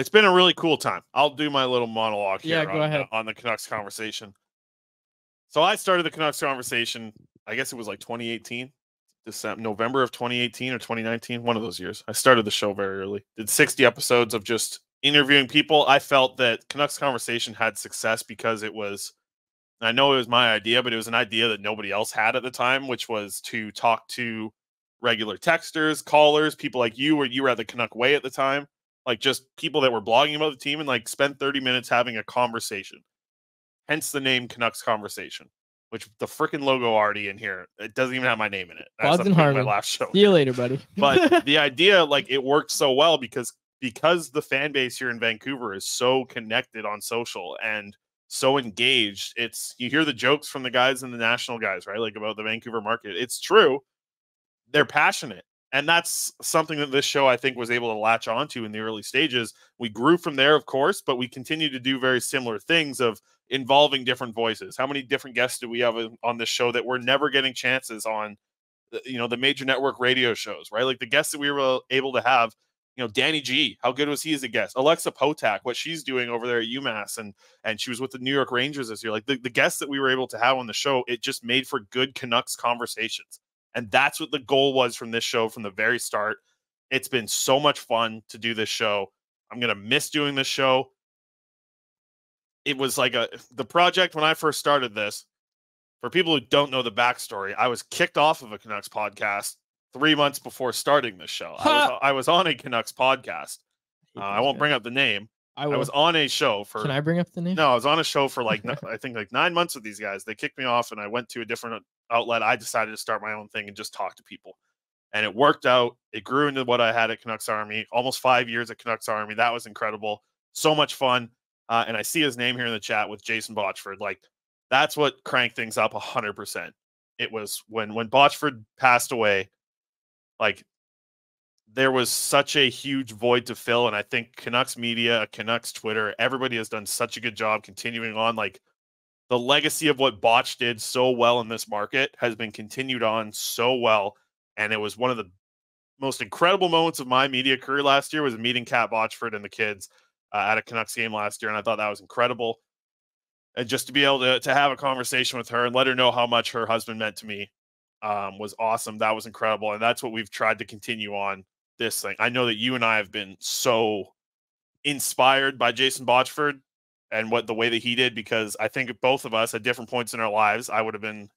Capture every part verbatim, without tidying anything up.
It's been a really cool time. I'll do my little monologue here yeah, go on, ahead. Uh, on the Canucks Conversation. So I started the Canucks Conversation, I guess it was like twenty eighteen, December, November of twenty eighteen or twenty nineteen, one of those years. I started the show very early. Did sixty episodes of just interviewing people. I felt that Canucks Conversation had success because it was, I know it was my idea, but it was an idea that nobody else had at the time, which was to talk to regular texters, callers, people like you, or you were at the Canuck Way at the time, like just people that were blogging about the team, and like spend thirty minutes having a conversation. Hence the name Canucks Conversation, which the freaking logo already in here. It doesn't even have my name in it. That's my last show. See you later, buddy. But the idea, like, it worked so well because because the fan base here in Vancouver is so connected on social and so engaged. It's, you hear the jokes from the guys and the national guys, right? Like about the Vancouver market. It's true. They're passionate. And that's something that this show, I think, was able to latch onto in the early stages. We grew from there, of course, but we continue to do very similar things of involving different voices. How many different guests do we have on this show that we're never getting chances on, you know, the major network radio shows, right? Like the guests that we were able to have, you know, Danny G, how good was he as a guest? Alexa Potak, what she's doing over there at UMass, and and she was with the New York Rangers this year. Like the, the guests that we were able to have on the show, it just made for good Canucks conversations. And that's what the goal was from this show from the very start. It's been so much fun to do this show. I'm going to miss doing this show. It was like a the project when I first started this, for people who don't know the backstory, I was kicked off of a Canucks podcast three months before starting this show. I was, I was on a Canucks podcast. Uh, I won't bring up the name. I, I was on a show for... Can I bring up the name? No, I was on a show for like, I think like nine months with these guys. They kicked me off and I went to a different outlet. I decided to start my own thing and just talk to people. And it worked out. It grew into what I had at Canucks Army. Almost five years at Canucks Army. That was incredible. So much fun. Uh, and I see his name here in the chat with Jason Botchford. Like, that's what cranked things up one hundred percent. It was when, when Botchford passed away, like, there was such a huge void to fill. And I think Canucks media, Canucks Twitter, everybody has done such a good job continuing on. Like, the legacy of what Botch did so well in this market has been continued on so well. And it was one of the most incredible moments of my media career last year was meeting Kat Botchford and the kids uh, at a Canucks game last year. And I thought that was incredible. And just to be able to, to have a conversation with her and let her know how much her husband meant to me um, was awesome. That was incredible. And that's what we've tried to continue on this thing. I know that you and I have been so inspired by Jason Botchford and what the way that he did, because I think both of us at different points in our lives, I would have been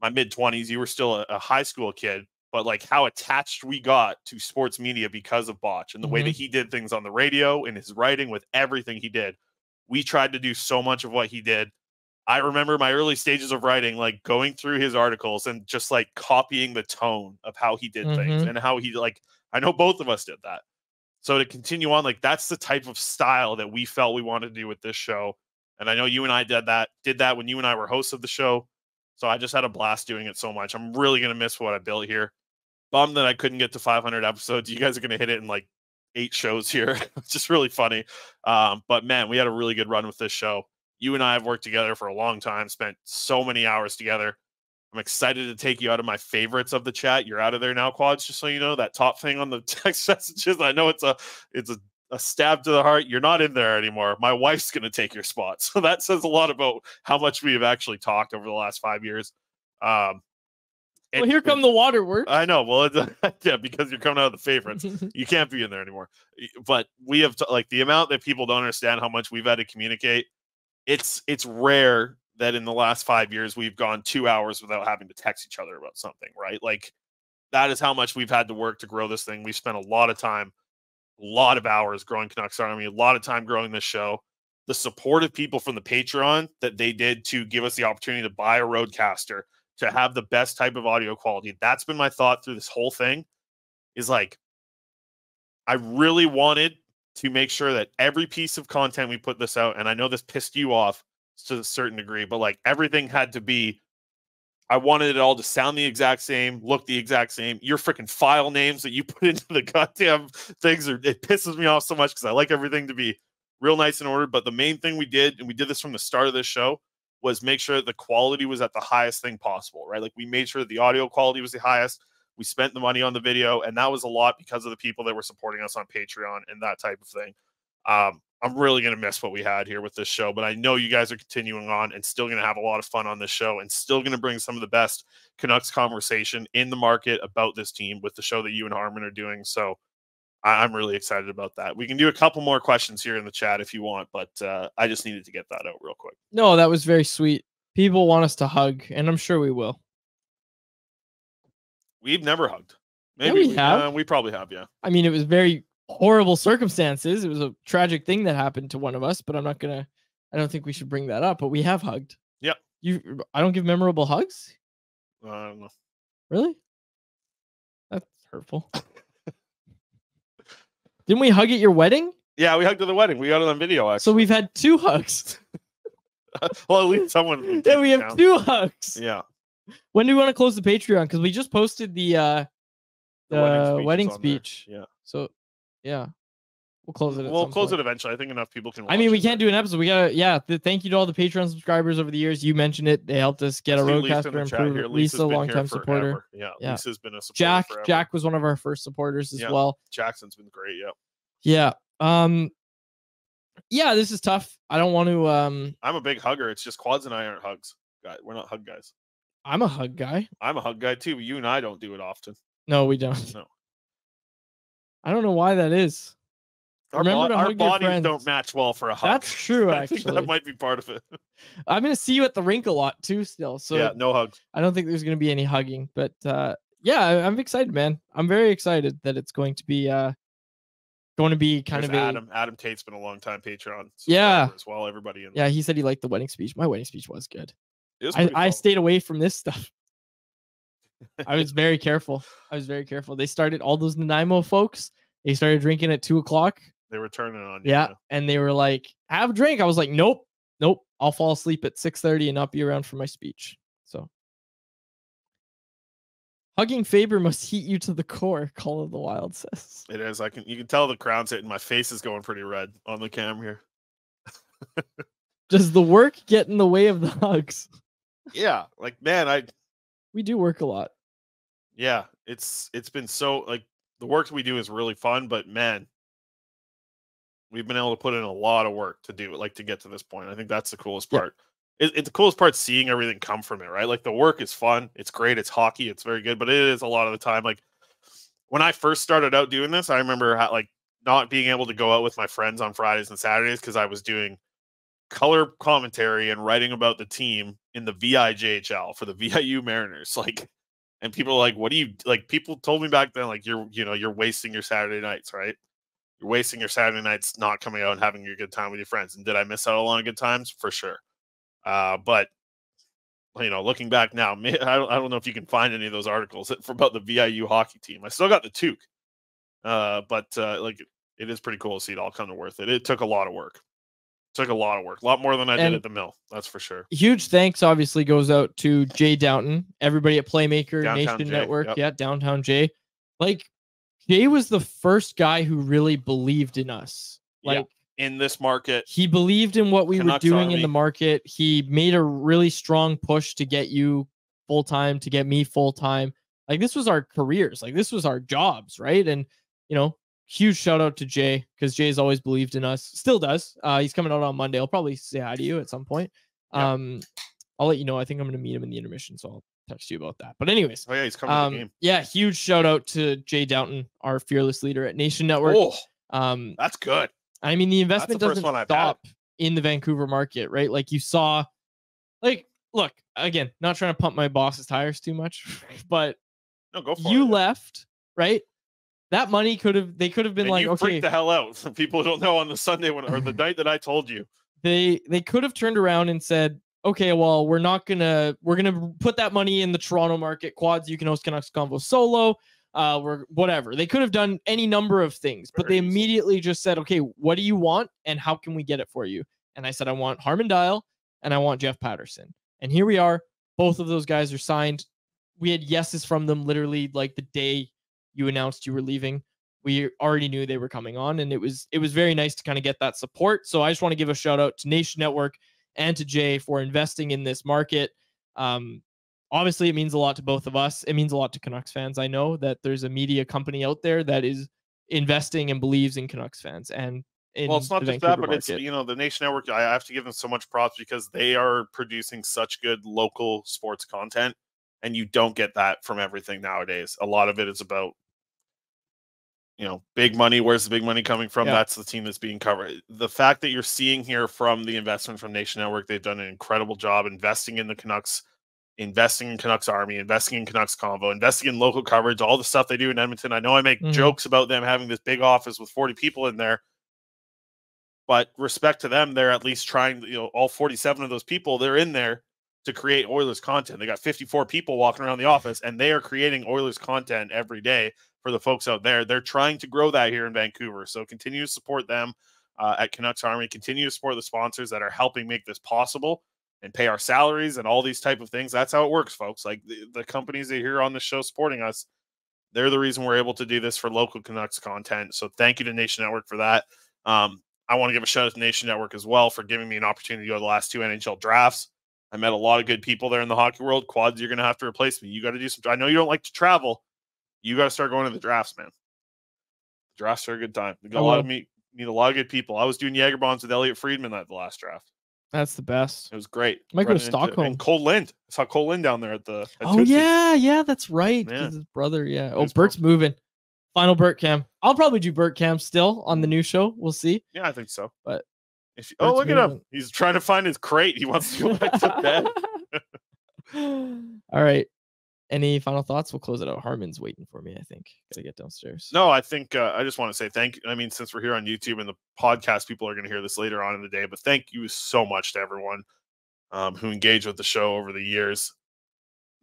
my mid twenties. You were still a, a high school kid, but like how attached we got to sports media because of Botch and the mm-hmm. way that he did things on the radio, in his writing, with everything he did. We tried to do so much of what he did. I remember my early stages of writing, like going through his articles and just like copying the tone of how he did mm-hmm. things and how he like, I know both of us did that. So to continue on, like that's the type of style that we felt we wanted to do with this show. And I know you and I did that, did that when you and I were hosts of the show. So I just had a blast doing it so much. I'm really going to miss what I built here. Bummed that I couldn't get to five hundred episodes. You guys are going to hit it in like eight shows here. It's just really funny. Um, but man, we had a really good run with this show. You and I have worked together for a long time, spent so many hours together. I'm excited to take you out of my favorites of the chat. You're out of there now, Quads, just so you know. That top thing on the text messages, I know it's a it's a, a stab to the heart. You're not in there anymore. My wife's going to take your spot. So that says a lot about how much we have actually talked over the last five years. Um, well, it, here come it, the waterworks. I know. Well, it, yeah, because you're coming out of the favorites. You can't be in there anymore. But we have, like, the amount that people don't understand how much we've had to communicate, it's it's rare that in the last five years, we've gone two hours without having to text each other about something, right? Like, that is how much we've had to work to grow this thing. We've spent a lot of time, a lot of hours growing Canucks Army, a lot of time growing this show. The support of people from the Patreon that they did to give us the opportunity to buy a Rodecaster, to have the best type of audio quality. That's been my thought through this whole thing, is like, I really wanted to make sure that every piece of content we put this out, and I know this pissed you off to a certain degree, but like everything had to be, I wanted it all to sound the exact same, look the exact same. Your freaking file names that you put into the goddamn things are, it pisses me off so much because I like everything to be real nice and ordered. But the main thing we did, and we did this from the start of this show, was make sure that the quality was at the highest thing possible, right? Like, we made sure that the audio quality was the highest. We spent the money on the video, and that was a lot because of the people that were supporting us on Patreon and that type of thing. Um, I'm really going to miss what we had here with this show, but I know you guys are continuing on and still going to have a lot of fun on this show and still going to bring some of the best Canucks conversation in the market about this team with the show that you and Harman are doing. So I I'm really excited about that. We can do a couple more questions here in the chat if you want, but uh, I just needed to get that out real quick. No, that was very sweet. People want us to hug, and I'm sure we will. We've never hugged. Maybe yeah, we have. Uh, we probably have, yeah. I mean, it was very horrible circumstances. It was a tragic thing that happened to one of us, but I'm not gonna, I don't think we should bring that up, but we have hugged. Yeah. You, I don't give memorable hugs? I don't know. Really? That's hurtful. Didn't we hug at your wedding? Yeah, we hugged at the wedding. We got it on video, actually. So we've had two hugs. Well, at least someone. Yeah, we have now. two hugs. Yeah. When do we want to close the Patreon? Because we just posted the uh the, the wedding speech. Yeah. So yeah, we'll close it. At we'll close point. it eventually. I think enough people can. Watch I mean, we it. can't do an episode. We gotta. Yeah. Th thank you to all the Patreon subscribers over the years. You mentioned it. They helped us get a Rodecaster improved. Lisa, longtime supporter. Yeah, yeah. Lisa's been a supporter. Jack. Forever. Jack was one of our first supporters as yeah. well. Jackson's been great. Yeah. Yeah. Um. Yeah, this is tough. I don't want to. Um, I'm a big hugger. It's just Quads and I aren't hugs. God, we're not hug guys. I'm a hug guy. I'm a hug guy too. You and I don't do it often. No, we don't. No. I don't know why that is. Our, bo our bodies don't match well for a hug. That's true. Actually, I think that might be part of it. I'm gonna see you at the rink a lot too. Still, so yeah, no hugs. I don't think there's gonna be any hugging, but uh, yeah, I'm excited, man. I'm very excited that it's going to be. Uh, Going to be kind There's of a, Adam. Adam Tate's been a long time Patreon. Yeah, as well, everybody. In yeah, he said he liked the wedding speech. My wedding speech was good. It was I, I stayed away from this stuff. I was very careful. I was very careful. They started all those Nanaimo folks. They started drinking at two o'clock. They were turning on. Yeah, you know. And they were like, "Have a drink." I was like, "Nope, nope. I'll fall asleep at six thirty and not be around for my speech." So, hugging Faber must heat you to the core, Call of the Wild says. It is. I can you can tell the crowd's hitting. My face is going pretty red on the camera here. Does the work get in the way of the hugs? Yeah. Like, man, I we do work a lot. Yeah. It's it's been so like the work we do is really fun, but man, we've been able to put in a lot of work to do it, like to get to this point. I think that's the coolest part. Yeah. It's it, the coolest part seeing everything come from it, right? Like the work is fun. It's great. It's hockey. It's very good. But it is a lot of the time. Like when I first started out doing this, I remember how, like not being able to go out with my friends on Fridays and Saturdays because I was doing color commentary and writing about the team in the V I J H L for the V I U Mariners. Like, and people are like, what do you like? People told me back then, like, you're, you know, you're wasting your Saturday nights, right? You're wasting your Saturday nights not coming out and having your good time with your friends. And did I miss out on a lot of good times? For sure. Uh, but you know, looking back now, I don't, I don't know if you can find any of those articles for about the V I U hockey team. I still got the toque, uh, but uh, like it is pretty cool to see it all kind of worth it. It took a lot of work. It took a lot of work, a lot more than I and did at the mill. That's for sure. Huge thanks, obviously, goes out to Jay Downton, everybody at Playmaker Downtown Nation Jay, Network. Yep. Yeah, Downtown Jay. Like Jay was the first guy who really believed in us. Like. Yeah. In this market, he believed in what we Canucks were doing Army. in the market. He made a really strong push to get you full time, to get me full time. Like this was our careers, like this was our jobs, right? And you know, huge shout out to Jay because Jay's always believed in us, still does. Uh, he's coming out on Monday. I'll probably say hi to you at some point. Yeah. Um, I'll let you know. I think I'm going to meet him in the intermission, so I'll text you about that. But anyways, oh yeah, he's coming um, to the game. Yeah, huge shout out to Jay Downton, our fearless leader at Nation Network. Oh, um, that's good. I mean, the investment doesn't stop in the Vancouver market, right? Like you saw, like, look, again, not trying to pump my boss's tires too much, but no, go for you it. left, right? That money could have, they could have been and like, you okay, freaked the hell out. People don't know on the Sunday when, or the night that I told you, they, they could have turned around and said, okay, well, we're not gonna, we're gonna put that money in the Toronto market. Quads, you can host Canucks Convo solo. Uh, we're whatever. They could have done any number of things, but they immediately just said, okay, what do you want and how can we get it for you? And I said, I want Harman Dayal and I want Jeff Paterson. And here we are. Both of those guys are signed. We had yeses from them literally like the day you announced you were leaving. We already knew they were coming on and it was, it was very nice to kind of get that support. So I just want to give a shout out to Nation Network and to Jay for investing in this market. Um, Obviously, it means a lot to both of us. It means a lot to Canucks fans. I know that there's a media company out there that is investing and believes in Canucks fans. And In well, it's not just that, but market. It's, you know, the Nation Network, I have to give them so much props because they are producing such good local sports content, and you don't get that from everything nowadays. A lot of it is about, you know, big money. Where's the big money coming from? Yeah. That's the team that's being covered. The fact that you're seeing here from the investment from Nation Network, they've done an incredible job investing in the Canucks, investing in Canucks Army, investing in Canucks Convo, investing in local coverage, all the stuff they do in Edmonton. I know I make mm-hmm. jokes about them having this big office with forty people in there. But respect to them, they're at least trying, you know, all forty-seven of those people, they're in there to create Oilers content. They got fifty-four people walking around the office, and they are creating Oilers content every day for the folks out there. They're trying to grow that here in Vancouver. So continue to support them uh, at Canucks Army. Continue to support the sponsors that are helping make this possible and pay our salaries and all these type of things. That's how it works, folks. Like the, the companies that are here on the show supporting us, they're the reason we're able to do this for local Canucks content. So thank you to Nation Network for that. Um, I want to give a shout out to Nation Network as well for giving me an opportunity to go to the last two N H L drafts. I met a lot of good people there in the hockey world. Quads, you're going to have to replace me. You got to do some. I know you don't like to travel. You got to start going to the drafts, man. The drafts are a good time. We got oh, a lot of meet, meet a lot of good people. I was doing Jaeger bombs with Elliot Friedman at the last draft. That's the best. It was great. Might go to Stockholm. Into, and Cole Lind. I saw Cole Lind down there at the. At oh Tootsie. yeah, yeah, that's right. Yeah. His brother, yeah. Oh, Bert's perfect. moving. Final Bert Cam. I'll probably do Bert Cam still on the new show. We'll see. Yeah, I think so. But if you, oh, look at him. He's trying to find his crate. He wants to go back to bed. All right. Any final thoughts? We'll close it out. Harman's waiting for me, I think. Gotta get downstairs. No, I think uh, I just want to say thank you. I mean, since we're here on YouTube and the podcast, people are going to hear this later on in the day. But thank you so much to everyone um, who engaged with the show over the years.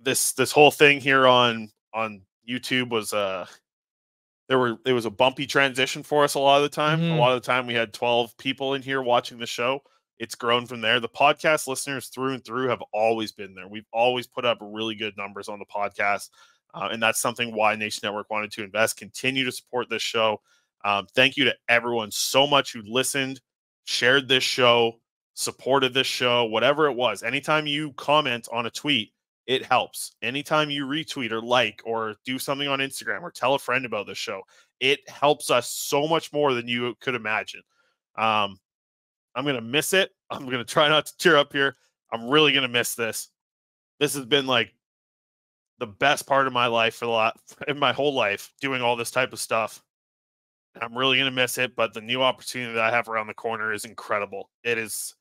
This this whole thing here on on YouTube was uh There were it was a bumpy transition for us a lot of the time. Mm-hmm. A lot of the time we had twelve people in here watching the show. It's grown from there. The podcast listeners through and through have always been there. We've always put up really good numbers on the podcast, uh, and that's something why Nation Network wanted to invest. Continue to support this show. Um, thank you to everyone so much who listened, shared this show, supported this show, whatever it was. Anytime you comment on a tweet, it helps. Anytime you retweet or like or do something on Instagram or tell a friend about this show, it helps us so much more than you could imagine. Um, I'm going to miss it. I'm going to try not to tear up here. I'm really going to miss this. This has been like the best part of my life for a lot in my whole life doing all this type of stuff. I'm really going to miss it, but the new opportunity that I have around the corner is incredible. It is,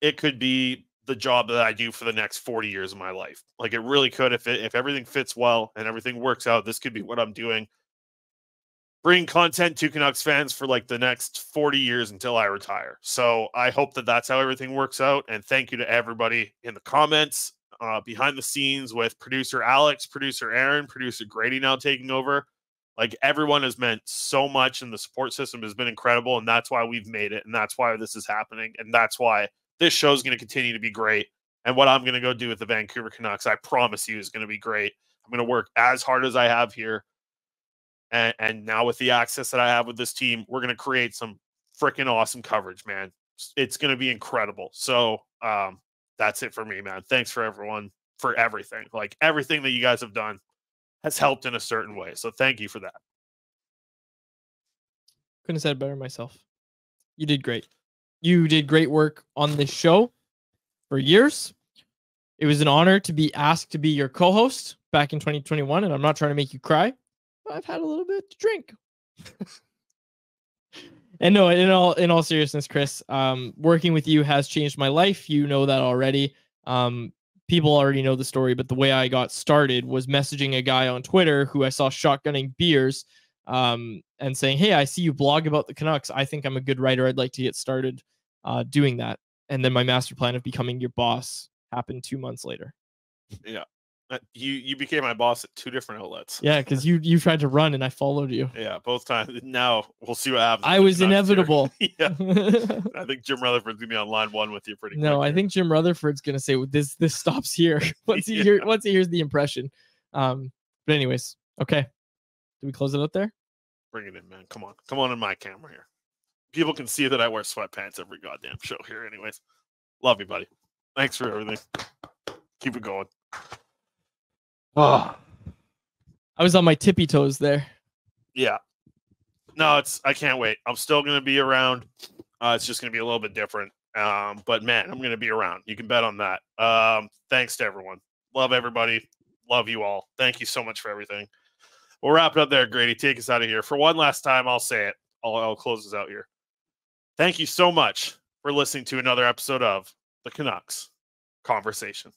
it could be the job that I do for the next forty years of my life. Like it really could, if it, if everything fits well and everything works out, this could be what I'm doing. Bring content to Canucks fans for like the next forty years until I retire. So I hope that that's how everything works out. And thank you to everybody in the comments, uh, behind the scenes with producer Alex, producer Aaron, producer Grady now taking over. Like everyone has meant so much, and the support system has been incredible. And that's why we've made it. And that's why this is happening. And that's why this show is going to continue to be great. And what I'm going to go do with the Vancouver Canucks, I promise you, is going to be great. I'm going to work as hard as I have here. And, and now with the access that I have with this team, we're going to create some freaking awesome coverage, man. It's going to be incredible. So um, that's it for me, man. Thanks for everyone, for everything. Like everything that you guys have done has helped in a certain way. So thank you for that. Couldn't have said it better myself. You did great. You did great work on this show for years. It was an honor to be asked to be your co-host back in twenty twenty-one, and I'm not trying to make you cry, but I've had a little bit to drink. And no, in all in all seriousness, Chris, um, working with you has changed my life. You know that already. Um, people already know the story, but the way I got started was messaging a guy on Twitter who I saw shotgunning beers um, and saying, "Hey, I see you blog about the Canucks. I think I'm a good writer. I'd like to get started Uh, doing that." And then my master plan of becoming your boss happened two months later. Yeah. You you became my boss at two different outlets. Yeah, because you you tried to run and I followed you. Yeah, both times. Now we'll see what happens. I was inevitable. Yeah. I think Jim Rutherford's gonna be on line one with you pretty quick. No, I think Jim Rutherford's gonna say, well, this this stops here. once he yeah. hear, once he hears the impression. Um, but anyways, okay. Do we close it out there? Bring it in, man. Come on. Come on in my camera here. People can see that I wear sweatpants every goddamn show here. Anyways, love you, buddy. Thanks for everything. Keep it going. Oh, I was on my tippy toes there. Yeah. No, it's I can't wait. I'm still going to be around. Uh, it's just going to be a little bit different. Um, but, man, I'm going to be around. You can bet on that. Um, thanks to everyone. Love everybody. Love you all. Thank you so much for everything. We'll wrap it up there, Grady. Take us out of here. For one last time, I'll say it. I'll, I'll close this out here. Thank you so much for listening to another episode of the Canucks Conversation.